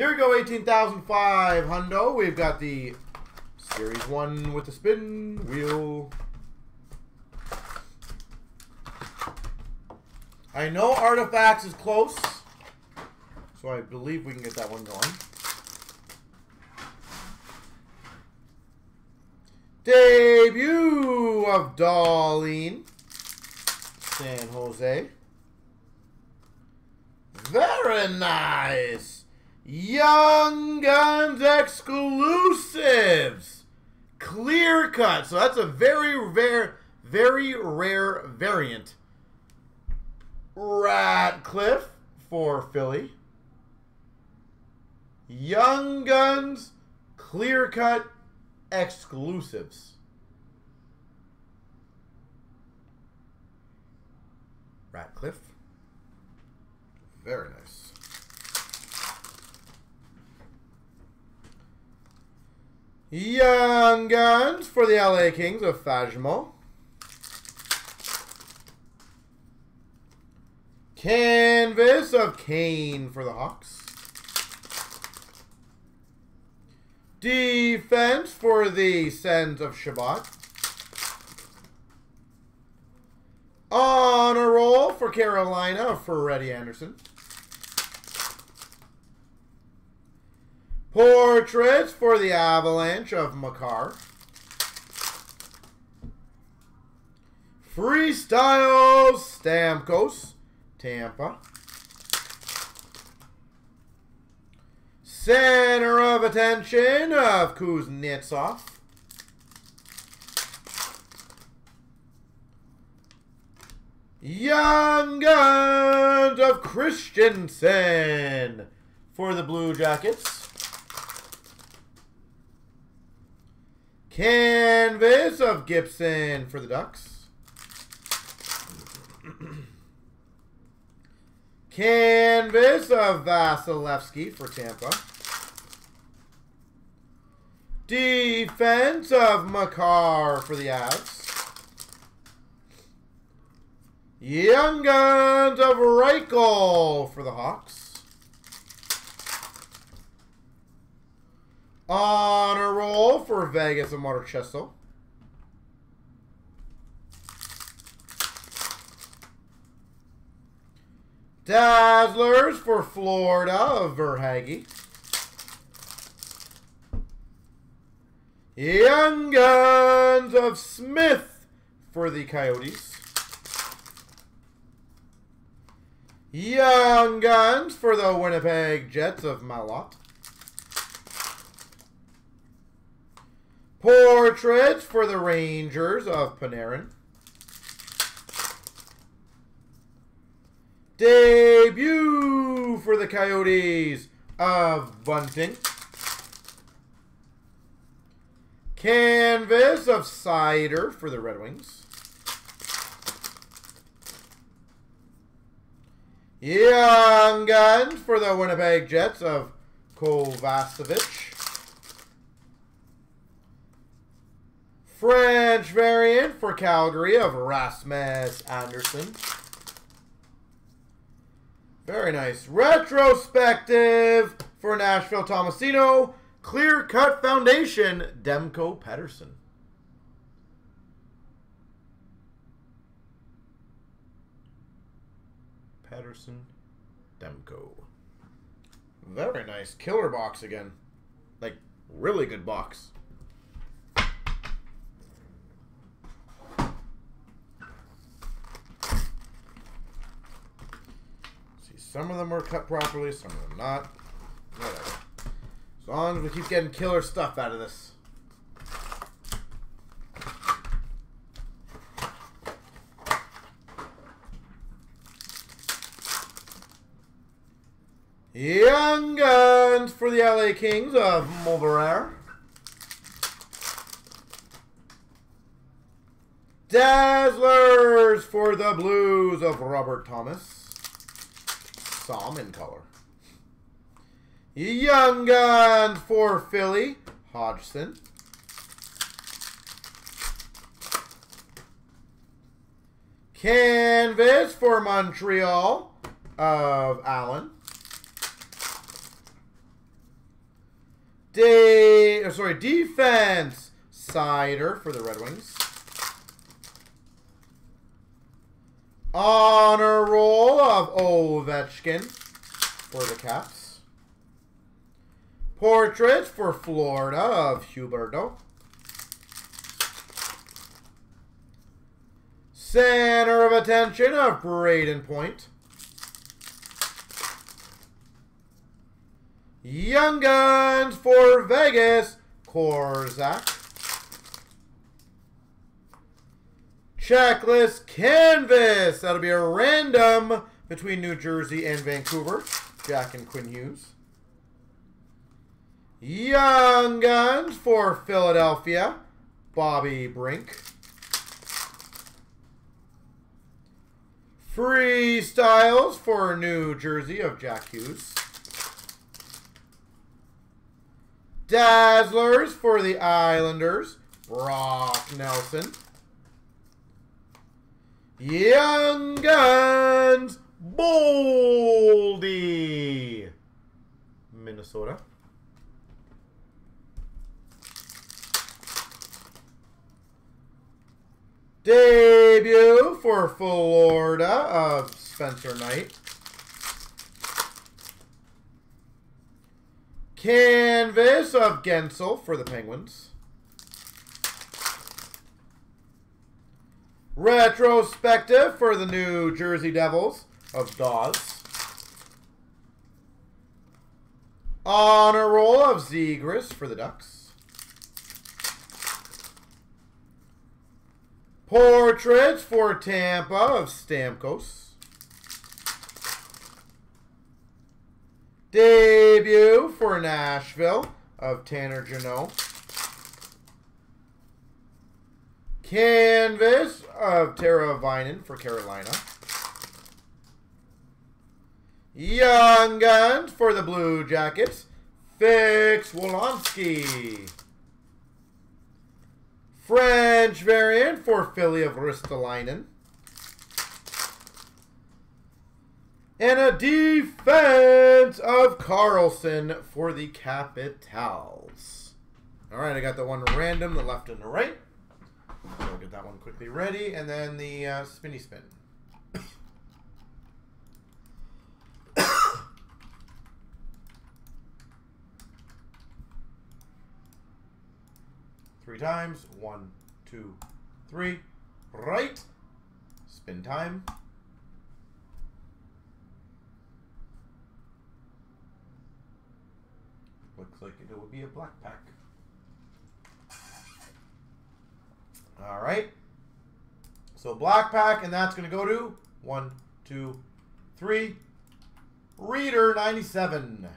Here we go, 18,500 hundo. We've got the Series 1 with the spin wheel. I know Artifacts is close, so I believe we can get that one going. Debut of Dollen San Jose. Very nice. Young Guns exclusives. Clear Cut. So that's a very rare variant. Ratcliffe for Philly. Young Guns Clear Cut exclusives. Ratcliffe. Very nice. Young Guns for the LA Kings of Fajmo. Canvas of Kane for the Hawks. Defense for the Sens of Shabbat. On a roll for Carolina for Reddy Anderson. Portraits for the Avalanche of Makar. Freestyle Stamkos, Tampa. Center of attention of Kuznetsov. Young Guns of Christensen for the Blue Jackets. Canvas of Gibson for the Ducks. Canvas of Vasilevsky for Tampa. Defense of Makar for the Avs. Young Guns of Reichel for the Hawks. On a roll for Vegas of Marcello. Dazzlers for Florida of Verhage. Young Guns of Smith for the Coyotes. Young Guns for the Winnipeg Jets of Malott. Portraits for the Rangers of Panarin. Debut for the Coyotes of Bunting. Canvas of Cider for the Red Wings. Young Guns for the Winnipeg Jets of Kovacevic. French variant for Calgary of Rasmus Andersson. Very nice. Retrospective for Nashville, Tomasino. Clear Cut Foundation, Demko, Patterson. Patterson, Demko. Very nice. Killer box again. Like, really good box. See, some of them were cut properly, some of them not. Whatever. As long as we keep getting killer stuff out of this. Young Guns for the LA Kings of Mulvarer. Dazzlers for the Blues of Robert Thomas. Psalm in color. Young Guns for Philly, Hodgson. Canvas for Montreal of Allen. Defense. Cider for the Red Wings. Honor roll of Ovechkin for the Caps. Portrait for Florida of Huberdeau. Center of attention of Braden Point. Young Guns for Vegas, Korzak. Checklist Canvas. That'll be a random between New Jersey and Vancouver. Jack and Quinn Hughes. Young Guns for Philadelphia, Bobby Brink. Freestyles for New Jersey of Jack Hughes. Dazzlers for the Islanders, Brock Nelson. Young Guns, Boldy, Minnesota. Debut for Florida of Spencer Knight. Canvas of Gensel for the Penguins. Retrospective for the New Jersey Devils of Dawes. Honor roll of Zegras for the Ducks. Portraits for Tampa of Stamkos. Debut for Nashville of Tanner Janot. Canvas of Tara Vinen for Carolina. Young Guns for the Blue Jackets, Fix Wolonski. French variant for Philly of Ristolainen. And a defense of Carlson for the Capitals. All right, I got the one random, the left and the right. So we'll get that one quickly ready, and then the spinny spin. Three times. One, two, three. Right. Spin time. Looks like it will be a black pack. All right, so black pack, and that's going to go to 1, 2, 3, Reader 97.